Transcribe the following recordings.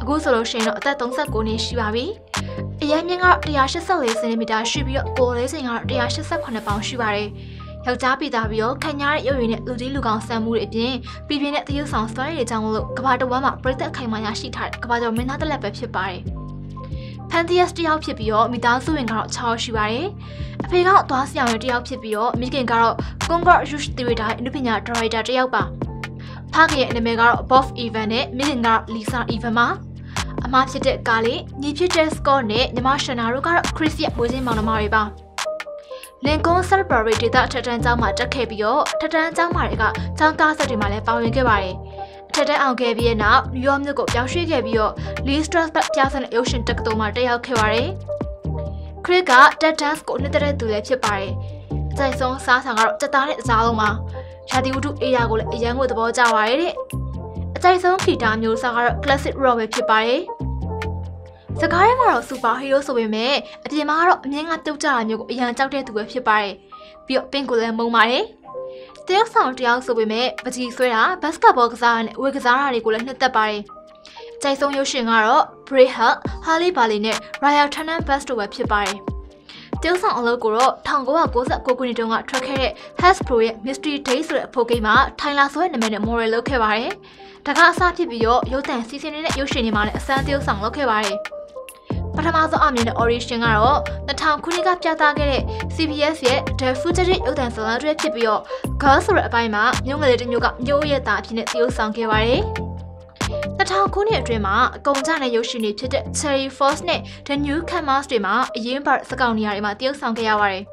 Gusolo Shino, that don't go near Shivari. Yamming out the ashes of lace and Mida should be always in out the ashes upon a pound Shivari. Hell Dabby Dabby, can yard your unit Luddin Lugan Samu again, being at the use on story down look about the warm up break that came on Yashi tart, about the minute left of Shivari. Pantheas the Alpibio, Midazu and Garot Chow Shivari. A pig out to us young the Alpibio, Migan Garot, Gongar Jush the Rida, and Lupina Droid at the Alba. Paggy and the Megar both even it, Milingar Lisa Evema. A map said Gali, Nipites Gorne, the Marshanarugar, Chrisia was in Monomariba. Lincoln celebrated that Tatanzama Jacabio, Tatanzamariga, Tanka Sadimale Pawingari. Tatan Gaviana, Yom the Gopashi Gabio, Listras Baptias and Ocean Takdoma de Alcari. Krika, Tatan's got little to let you buy. Chai Song Sasangar, Tatan Zaloma. Shadi would do a young with the ball jawari. Chai Song Kitam, you saw classic Robert Pipari. The Karimaro superheroes so we may, at the Maro, Ning at the Jan, you young doctor to whip your body. Biot Pinkle and Momari. Still sound young so we may, but he's greater, basketball and Wigazara regular net the body. Chai Song Yoshi Ngaro, Breha, Holly Balinet, Raya Turner best to whip your body. Dilson Ologoro, Tango goes at Kuni Dreamer, Tracare, has proved mystery taste with Pokemon, Thailand so in a minute more locari. Takasa Tibio, Yotan CNN, Yoshiniman, San Dilson locari. Patamazon Amin Orishingaro, the town Kuniga Piatagere, CBS yet, the footage Yotan Salandre Tibio, Cursor Baima, young lady Nuga, Yoyata Pinet Dilson Kewari. The town Kuni Dreamer, Gondana Yoshini, Cherry Fosne, the new Kamas Dreamer, Yimpart Sagonia, Matil Sangayawari.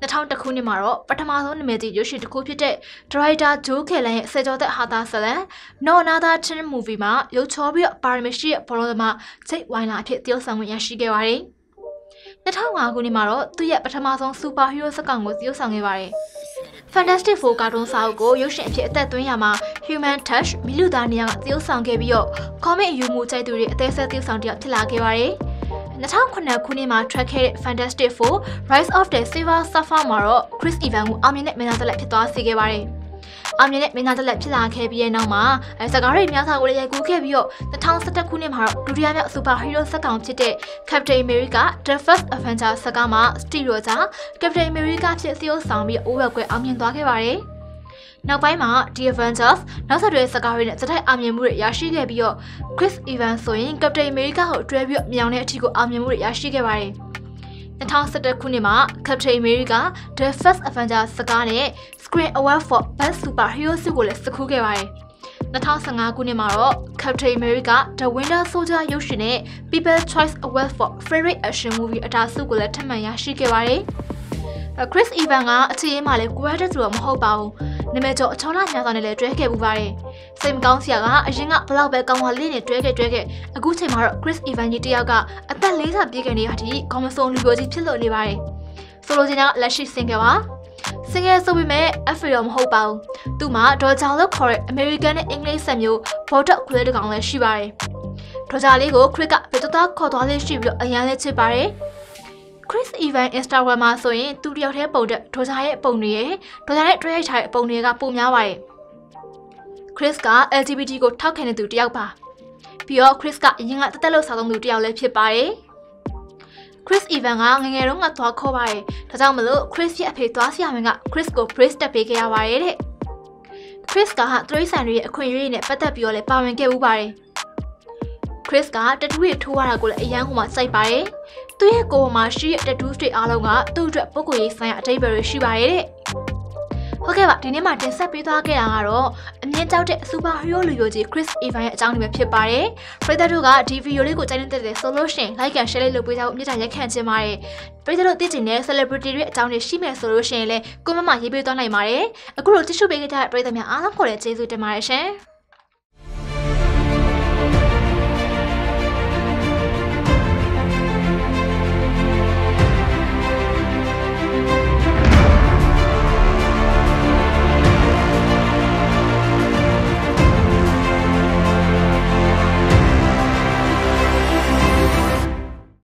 The town Takuni Maro, Patamazon made Yoshi to Kupite, Droida, Duke, Seto the Hata Sale, no another ten movie ma, Yotobia, Parmishi, Poloma, take wine at Til Sangayashigawari. The town Kuni Maro, do yet Patamazon superhero Sagang with Yosangawari. Fantastic Four cartoon Sago, Yoshi and Piet Yama, Human Touch, Miludania, Dilson Gabio, Comet Yumu Taduri, Tessa Dilson Tilagari. Natan Kuna Kunima Track Fantastic Four, Rise of the Silver Safa Maro, Chris Evans, Aminet Minatalapita Sigari. Aminet Minatalapila Kabianama, as a Gary Miata Wulayaku Kabio, the town Santa Kunimar, Duriana Superhero Sakam Tite, Captain America, the first Avenger Sagama, Stereota, Captain America Tio Sambi Uwakwe Amin Dogari. Now by ma, the Avengers, Nasa Dress Sagarin, Satai Amimur Yashi Gabio, Chris Evans, Soin, Captain America, who tribute Mianet Tigo Amimur Yashi Gabari. The town Santa Kunima, Captain America, the first Avenger Sagane, screen award for Best Superhero Sequel Sakugari. The town Sanga Kunimaro, Captain America, the Winter Soldier Yoshine, People's Choice Award for Favorite Action Movie Atasugula Tamayashi Gabari. Chris Evans, Timale, graduated from Hobau. The major Tona Nathaniel Drake Buvari. Same Gansiaga, a Jinga Plowback Gamalini Drake, a good timor, Chris Evanidiaga, at that later Bigani Hati, Commerson Lugosi Pillow Livari. Solodina Lashi Singawa. Singer so we may, Ephraim Hobau. Duma, Dotalo Correct, American English Samuel, Porta Kulegan Shivari. Totaligo, Cricket, Petota, Cotali Shibio, and Yanni Tibari. Chris Evans Instagram so in to the other boat to tie pony, to the trade type pony up Pumaway. Chris got LGBT go talking to the Alpa. Pure Chris got young at the Tello Salon to the Alep by Chris Evans hanging a room at Tokaway. Tatamalo, Chris Yapetasi having a Chris go priest the Pigaway. Chris got had 3 century a queen in it, but the Piole Pawing Gabari. Chris got that weird to Waragul a young woman side by. To go mashi at the 2 street alonga, 2 drop pokoy sign at Tiberi Shibai. Okay, but the name of the Sapita Gangaro, and yet out at Superhero Lugoji, Chris Evans, Jang Pipare, Predaruga, TV Yoligo talented the solution, like a shelly look without Nitanya Kantemare. Predaru Didine, celebrity down the Shimmer solution, Gomama Hibidonai Mare, a girl tissue baby that breathed me along college with the Marishan.